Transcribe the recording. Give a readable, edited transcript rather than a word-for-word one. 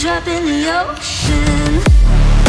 drop in the ocean.